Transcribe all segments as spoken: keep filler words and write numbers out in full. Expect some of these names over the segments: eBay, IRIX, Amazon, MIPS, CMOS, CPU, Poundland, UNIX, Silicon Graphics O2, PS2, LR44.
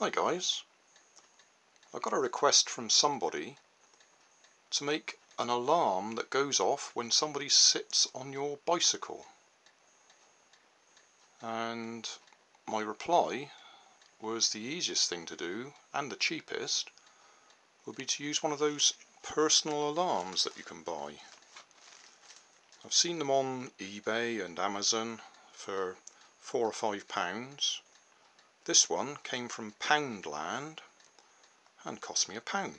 Hi guys, I've got a request from somebody to make an alarm that goes off when somebody sits on your bicycle, and my reply was the easiest thing to do and the cheapest would be to use one of those personal alarms that you can buy. I've seen them on eBay and Amazon for four or five pounds. This one came from Poundland and cost me a pound,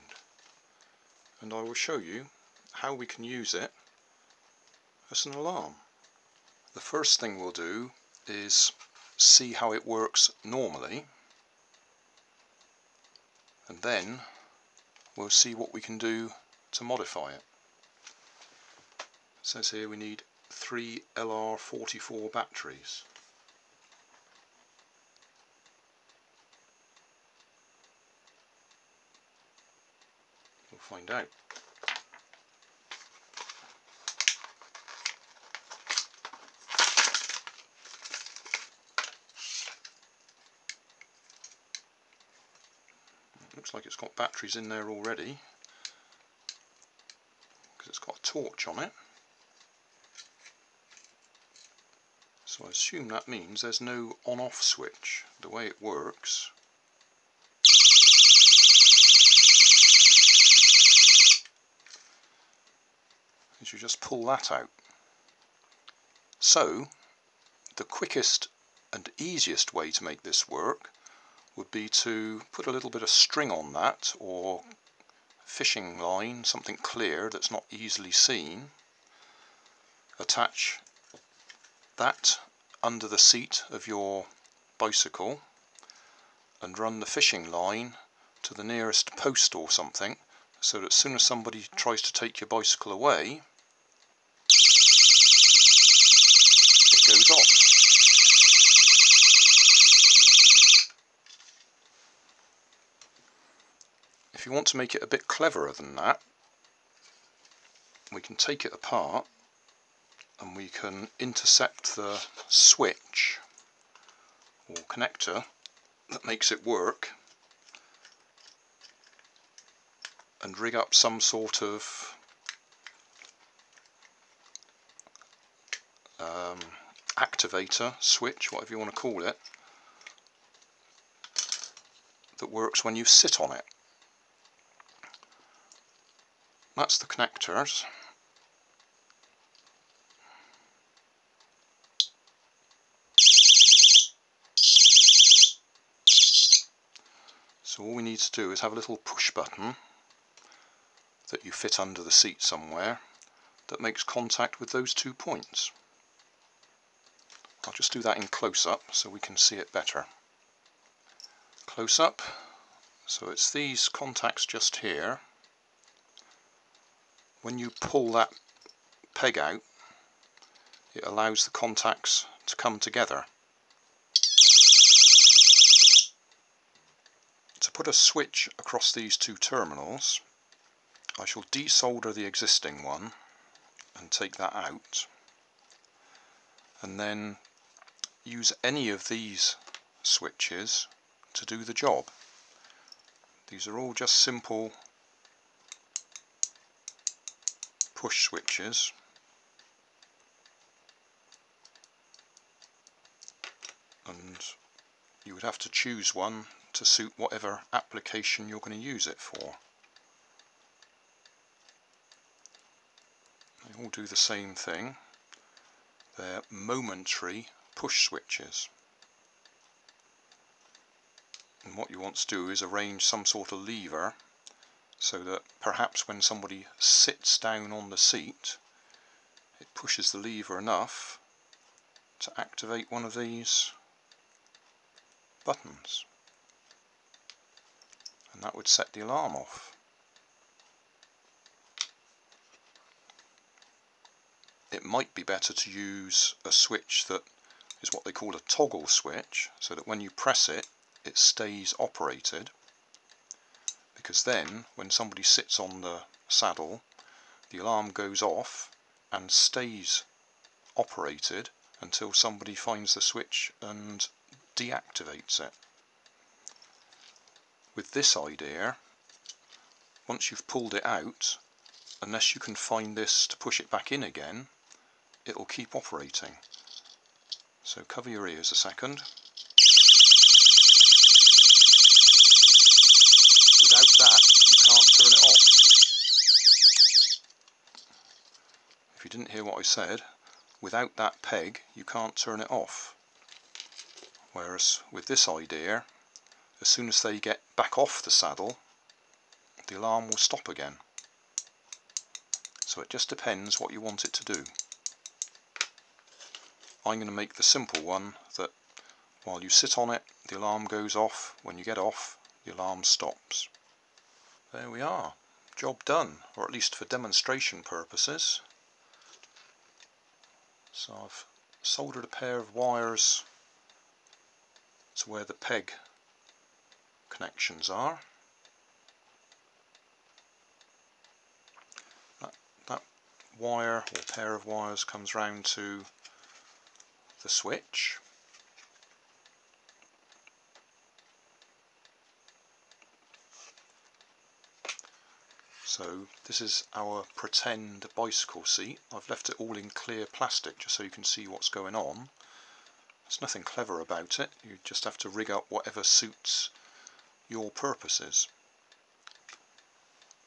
and I will show you how we can use it as an alarm. The first thing we'll do is see how it works normally, and then we'll see what we can do to modify it. It says here we need three L R forty-four batteries. Find out. It looks like it's got batteries in there already because it's got a torch on it, so I assume that means there's no on-off switch. The way it works, you just pull that out. So the quickest and easiest way to make this work would be to put a little bit of string on that, or fishing line, something clear that's not easily seen, attach that under the seat of your bicycle and run the fishing line to the nearest post or something, so that as soon as somebody tries to take your bicycle away, it goes off. If you want to make it a bit cleverer than that, we can take it apart and we can intercept the switch or connector that makes it work and rig up some sort of um, activator, switch, whatever you want to call it, that works when you sit on it. That's the connectors. So all we need to do is have a little push button that you fit under the seat somewhere that makes contact with those two points. I'll just do that in close-up so we can see it better. Close-up, so it's these contacts just here. When you pull that peg out, it allows the contacts to come together. To put a switch across these two terminals, I shall desolder the existing one and take that out, and then use any of these switches to do the job. These are all just simple push switches. And you would have to choose one to suit whatever application you're going to use it for. All do the same thing. They're momentary push switches, and what you want to do is arrange some sort of lever so that perhaps when somebody sits down on the seat, it pushes the lever enough to activate one of these buttons, and that would set the alarm off. It might be better to use a switch that is what they call a toggle switch, so that when you press it, it stays operated, because then when somebody sits on the saddle, the alarm goes off and stays operated until somebody finds the switch and deactivates it. with this idea, once you've pulled it out, unless you can find this to push it back in again, it'll keep operating. So cover your ears a second. Without that, you can't turn it off. If you didn't hear what I said, without that peg, you can't turn it off. Whereas with this idea, as soon as they get back off the saddle, the alarm will stop again. So it just depends what you want it to do. I'm going to make the simple one that while you sit on it, the alarm goes off. When you get off, the alarm stops. There we are. Job done, or at least for demonstration purposes. So I've soldered a pair of wires to where the peg connections are. That, that wire or pair of wires comes round to the switch. So this is our pretend bicycle seat. I've left it all in clear plastic just so you can see what's going on. There's nothing clever about it, you just have to rig up whatever suits your purposes.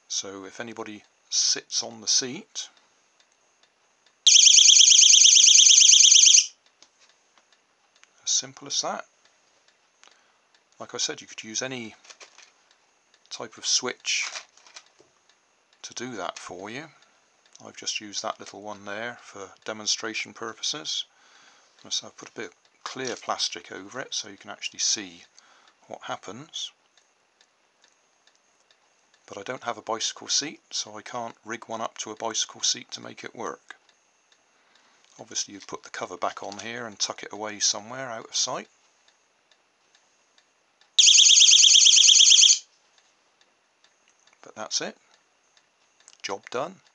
So if anybody sits on the seat, simple as that. Like I said, you could use any type of switch to do that for you. I've just used that little one there for demonstration purposes. So I've put a bit of clear plastic over it so you can actually see what happens. But I don't have a bicycle seat, so I can't rig one up to a bicycle seat to make it work. Obviously you'd put the cover back on here and tuck it away somewhere out of sight. But that's it. Job done.